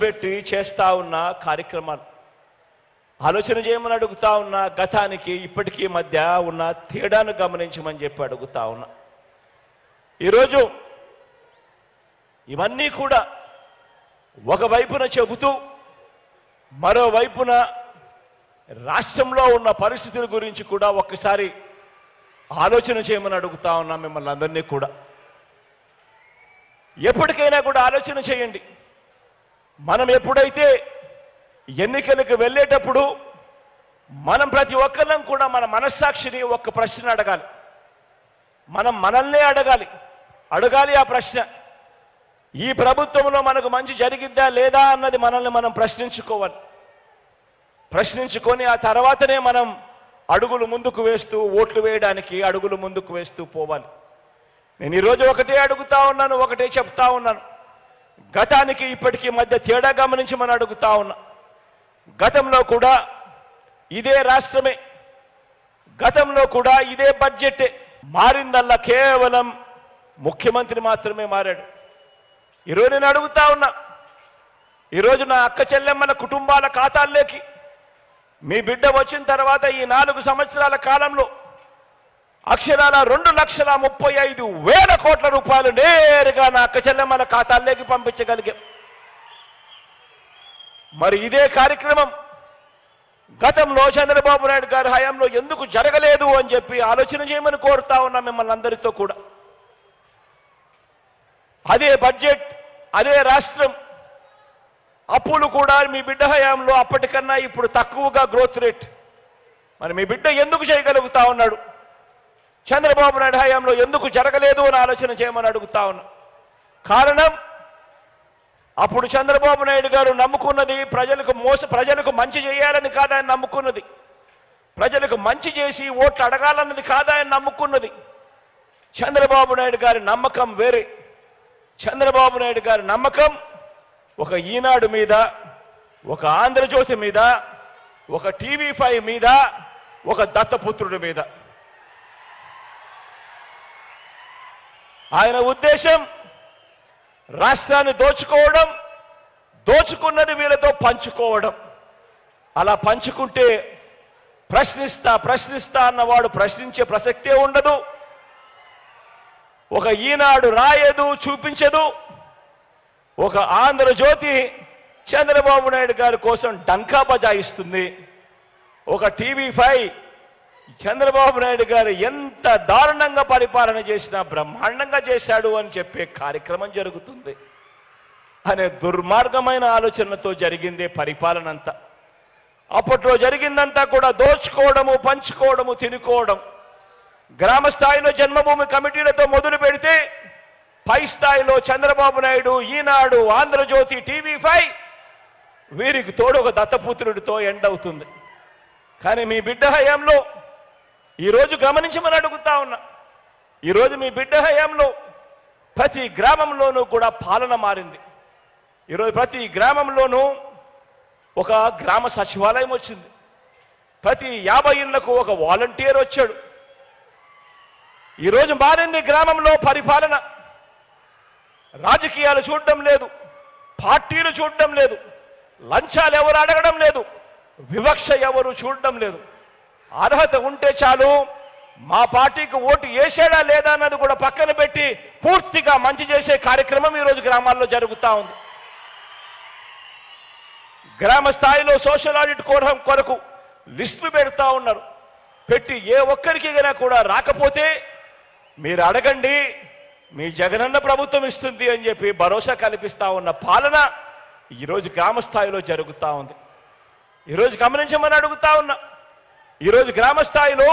కూర్చోబెట్టి చేస్తా ఉన్న కార్యక్రమాలు ఆలోచన చేయమని అడుగుతా ఉన్న గతానికి ఇప్పటికీ మధ్య ఉన్న తేడాను గమనించమని చెప్పి అడుగుతా ఉన్నా ఈ రోజు ఇవన్నీ కూడా ఒక వైపున చెబుతూ మరో వైపున రాష్ట్రంలో ఉన్న పరిస్థితుల గురించి కూడా ఒక్కసారి ఆలోచన చేయమని అడుగుతా ఉన్నా మిమ్మల్ని అందర్నీ కూడా ఎప్పటికైనా కూడా ఆలోచన చేయండి మనం ఎప్పుడైతే ఎన్నికలకు వెళ్ళేటప్పుడు మనం ప్రతి ఒక్కరం కూడా మన మనస్సాక్షిని ఒక్క ప్రశ్న అడగాలి మనం మనల్నే అడగాలి ఆ ప్రశ్న ఈ ప్రభుత్వంలో మనకు మంచి జరిగిద్దా లేదా అన్నది మనల్ని మనం ప్రశ్నించుకోవాలి ప్రశ్నించుకొని ఆ తర్వాతనే మనం అడుగులు ముందుకు వేస్తూ ఓట్లు వేయడానికి అడుగులు ముందుకు వేస్తూ పోవాలి నేను ఈ రోజు ఒకటే అడుగుతా ఉన్నాను ఒకటే చెప్తా ఉన్నాను గతానికి ఇప్పటికీ మధ్య తేడా గమనించి మనం అడుగుతా ఉన్నా గతంలో కూడా ఇదే రాష్ట్రమే గతంలో కూడా ఇదే బడ్జెట్ మారిందల్లా కేవలం ముఖ్యమంత్రి మాత్రమే మారాడు ఈ రోజు నేను అడుగుతా ఉన్నా ఈ రోజు నా అక్క చెల్లెమ్మల కుటుంబాల ఖాతాల్లోకి మీ బిడ్డ వచ్చిన తర్వాత ఈ 4 సంవత్సరాల కాలంలో అక్షరాల 2,35,000 కోట్ల రూపాయలు నేరుగా నా అక్క చెల్లెమ్మల ఖాతాల్లోకి పంపించగలిగాం మరి ఇదే కార్యక్రమం గతంలో చంద్రబాబు నాయుడు గారి హయాంలో ఎందుకు జరగలేదు అని చెప్పి ఆలోచన చేయమని కోరుతా ఉన్నా మిమ్మల్ని అందరితో కూడా అదే బడ్జెట్ అదే రాష్ట్రం అప్పులు కూడా మీ బిడ్డ హయాంలో అప్పటికన్నా ఇప్పుడు తక్కువగా గ్రోత్ రేట్ మరి మీ బిడ్డ ఎందుకు చేయగలుగుతా ఉన్నాడు చంద్రబాబు నాయుడు హయాంలో ఎందుకు జరగలేదు అని ఆలోచన చేయమని అడుగుతా ఉన్నా కారణం అప్పుడు చంద్రబాబు నాయుడు గారు నమ్ముకున్నది ప్రజలకు మంచి చేయాలని కాదని నమ్ముకున్నది ప్రజలకు మంచి చేసి ఓట్లు అడగాలన్నది కాదని నమ్ముకున్నది చంద్రబాబు నాయుడు గారి నమ్మకం వేరే చంద్రబాబు నాయుడు గారి నమ్మకం ఒక ఈనాడు మీద ఒక ఆంధ్రజ్యోతి మీద ఒక TV5 మీద ఒక దత్తపుత్రుడి మీద ఆయన ఉద్దేశం రాష్ట్రాన్ని దోచుకోవడం దోచుకున్నది వీళ్ళతో పంచుకోవడం అలా పంచుకుంటే ప్రశ్నిస్తా అన్నవాడు ప్రశ్నించే ప్రసక్తే ఉండదు ఒక ఈనాడు రాయదు చూపించదు ఒక ఆంధ్రజ్యోతి చంద్రబాబు నాయుడు గారి కోసం డంకా బజాయిస్తుంది ఒక TV5 చంద్రబాబు నాయుడు గారు ఎంత దారుణంగా పరిపాలన చేసినా బ్రహ్మాండంగా చేశాడు అని చెప్పే కార్యక్రమం జరుగుతుంది అనే దుర్మార్గమైన ఆలోచనతో జరిగిందే పరిపాలన అంతా అప్పట్లో జరిగిందంతా కూడా దోచుకోవడము పంచుకోవడము తినుకోవడం గ్రామ స్థాయిలో జన్మభూమి కమిటీలతో మొదలు పెడితే పై స్థాయిలో చంద్రబాబు నాయుడు ఈనాడు ఆంధ్రజ్యోతి TV5 వీరికి తోడు ఒక దత్తపుత్రుడితో ఎండ్ అవుతుంది కానీ మీ బిడ్డ హయాంలో ఈరోజు గమనించమని అడుగుతా ఉన్నా ఈరోజు మీ బిడ్డ హయాంలో ప్రతి గ్రామంలోనూ కూడా పాలన మారింది ఈరోజు ప్రతి గ్రామంలోనూ ఒక గ్రామ సచివాలయం వచ్చింది ప్రతి 50 ఇళ్లకు ఒక వాలంటీర్ వచ్చాడు ఈరోజు మారింది గ్రామంలో పరిపాలన రాజకీయాలు చూడడం లేదు పార్టీలు చూడడం లేదు లంచాలు ఎవరు అడగడం లేదు వివక్ష ఎవరు చూడడం లేదు అర్హత ఉంటే చాలు మా పార్టీకి ఓటు వేసాడా లేదా అన్నది కూడా పక్కన పెట్టి పూర్తిగా మంచి చేసే కార్యక్రమం ఈరోజు గ్రామాల్లో జరుగుతూ ఉంది గ్రామ స్థాయిలో సోషల్ ఆడిట్ కొరకు లిస్టులు పెడతా ఉన్నారు పెట్టి ఏ ఒక్కరికైనా కూడా రాకపోతే మీరు అడగండి మీ జగనన్న ప్రభుత్వం ఇస్తుంది అని చెప్పి భరోసా కల్పిస్తా ఉన్న పాలన ఈరోజు గ్రామ స్థాయిలో జరుగుతూ ఉంది ఈరోజు గమనించమని అడుగుతా ఉన్నా ఈరోజు గ్రామ స్థాయిలో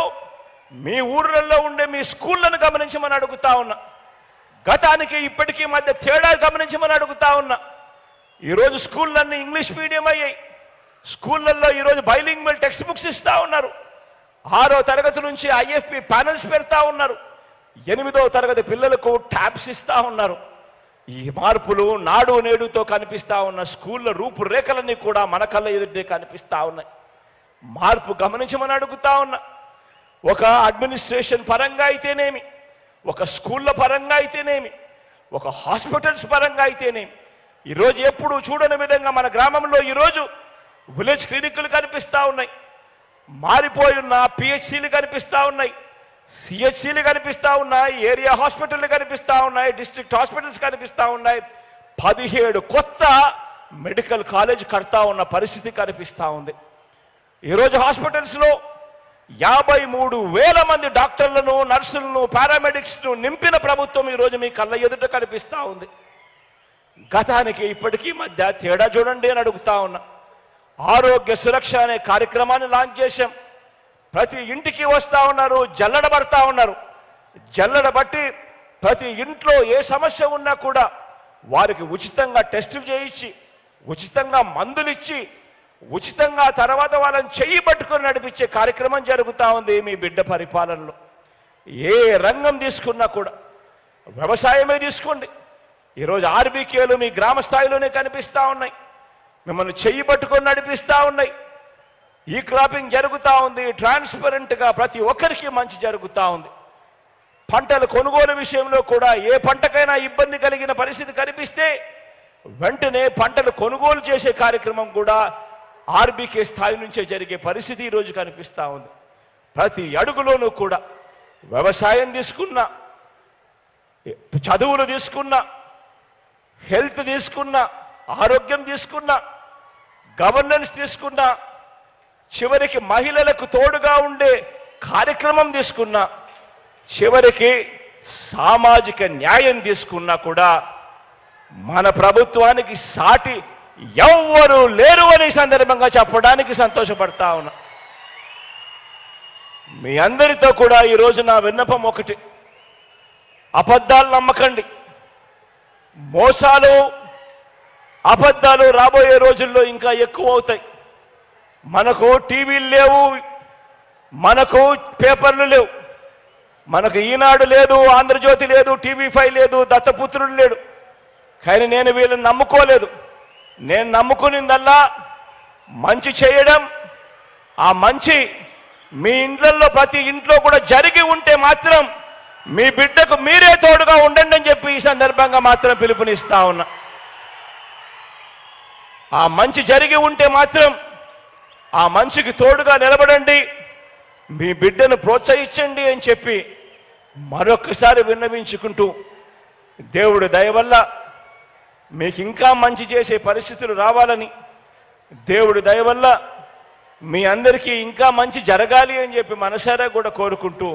మీ ఊర్లలో ఉండే మీ స్కూళ్లను గమనించమని అడుగుతా ఉన్నా గతానికి ఇప్పటికీ మధ్య తేడా గమనించమని అడుగుతా ఉన్నా ఈరోజు స్కూళ్ళన్నీ ఇంగ్లీష్ మీడియం అయ్యాయి స్కూళ్లలో ఈరోజు బైలింగ్వల్ టెక్స్ట్ బుక్స్ ఇస్తా ఉన్నారు 6వ తరగతి నుంచి IFP ప్యానెల్స్ పెడతా ఉన్నారు 8వ తరగతి పిల్లలకు ట్యాబ్స్ ఇస్తా ఉన్నారు ఈ మార్పులు నాడు నేడుతో కనిపిస్తా ఉన్న స్కూళ్ళ రూపురేఖలన్నీ కూడా మన కళ్ళ ఎదుటే కనిపిస్తా ఉన్నాయి మార్పు గమనించమని అడుగుతా ఉన్నా ఒక అడ్మినిస్ట్రేషన్ పరంగా అయితేనేమి ఒక స్కూళ్ళ పరంగా అయితేనేమి ఒక హాస్పిటల్స్ పరంగా అయితేనేమి ఈ రోజు ఎప్పుడు చూడని విధంగా మన గ్రామంలో ఈ రోజు విలేజ్ క్లినిక్లు కనిపిస్తా ఉన్నాయి. మారిపోయిన పిహెచ్సిలు కనిపిస్తా ఉన్నాయి. సిహెచ్సిలు కనిపిస్తా ఉన్నాయి. ఏరియా హాస్పిటల్లు కనిపిస్తా ఉన్నాయి. డిస్ట్రిక్ట్ హాస్పిటల్స్ కనిపిస్తా ఉన్నాయి. 17 కొత్త మెడికల్ కాలేజ్ కడతా ఉన్న పరిస్థితి కనిపిస్తా ఉంది. ఈ రోజు హాస్పిటల్స్ లో 53,000 మంది డాక్టర్లను, నర్సులను, పారామెడిక్స్ ను నింపిన ప్రభుత్వం ఈ రోజు మీ కళ్ళ ఎదుట కనిపిస్తా ఉంది. గతానికి ఇప్పటికీ మధ్య తేడా చూడండి అని అడుగుతా ఉన్నా. ఆరోగ్య సురక్ష అనే కార్యక్రమాన్ని లాంచ్ చేశాం. ప్రతి ఇంటికి వస్తా ఉన్నారు, జల్లడబడతా ఉన్నారు. జల్లడబట్టి ప్రతి ఇంట్లో ఏ సమస్య ఉన్నా కూడా వారికి ఉచితంగా టెస్టులు చేయించి, ఉచితంగా మందులు ఇచ్చి, ఉచితంగా తర్వాత వాళ్ళని చెయ్యి పట్టుకొని నడిపించే కార్యక్రమం జరుగుతూ ఉంది. మీ బిడ్డ పరిపాలనలో ఏ రంగం తీసుకున్నా కూడా, వ్యవసాయమే తీసుకోండి, ఈరోజు ఆర్బీకేలు మీ గ్రామ స్థాయిలోనే కనిపిస్తూ ఉన్నాయి. మిమ్మల్ని చెయ్యి పట్టుకొని నడిపిస్తూ ఉన్నాయి. ఈ క్రాపింగ్ జరుగుతూ ఉంది. ట్రాన్స్పరెంట్గా ప్రతి ఒక్కరికి మంచి జరుగుతూ ఉంది. పంటల కొనుగోలు విషయంలో కూడా ఏ పంటకైనా ఇబ్బంది కలిగిన పరిస్థితి కనిపిస్తే వెంటనే పంటలు కొనుగోలు చేసే కార్యక్రమం కూడా ఆర్బీకే స్థాయి నుంచే జరిగే పరిస్థితి ఈరోజు కనిపిస్తూ ఉంది. ప్రతి అడుగులోనూ కూడా వ్యవసాయం తీసుకున్నా, చదువులు తీసుకున్నా, హెల్త్ తీసుకున్నా, ఆరోగ్యం తీసుకున్నా, గవర్నెన్స్ తీసుకున్నా, చివరికి మహిళలకు తోడుగా ఉండే కార్యక్రమం తీసుకున్నా, చివరికి సామాజిక న్యాయం తీసుకున్నా కూడా మన ప్రభుత్వానికి సాటి ఎవ్వరూ లేరు అనే సందర్భంగా చెప్పడానికి సంతోషపడతా ఉన్నా. మీ అందరితో కూడా ఈరోజు నా విన్నపం ఒకటి, అబద్ధాలు నమ్మకండి. మోసాలు, అబద్ధాలు రాబోయే రోజుల్లో ఇంకా ఎక్కువ అవుతాయి. మనకు టీవీలు లేవు, మనకు పేపర్లు లేవు, మనకు ఈనాడు లేదు, ఆంధ్రజ్యోతి లేదు, TV5 లేదు, దత్తపుత్రుడు లేడు. కానీ నేను వీళ్ళని నమ్ముకోలేదు. నేను నమ్ముకునిందల్లా మంచి చేయడం. ఆ మంచి మీ ఇండ్లలో ప్రతి ఇంట్లో కూడా జరిగి ఉంటే మాత్రం మీ బిడ్డకు మీరే తోడుగా ఉండండి అని చెప్పి ఈ సందర్భంగా మాత్రం పిలుపునిస్తా ఉన్నా. ఆ మంచి జరిగి ఉంటే మాత్రం ఆ మంచికి తోడుగా నిలబడండి, మీ బిడ్డను ప్రోత్సహించండి అని చెప్పి మరొకసారి విన్నవించుకుంటూ, దేవుడి దయవల్ల మీకు ఇంకా మంచి చేసే పరిస్థితులు రావాలని, దేవుడి దయవల్ల మీ అందరికీ ఇంకా మంచి జరగాలి అని చెప్పి మనసారా కూడా కోరుకుంటూ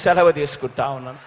సెలవు తీసుకుంటా ఉన్నాను.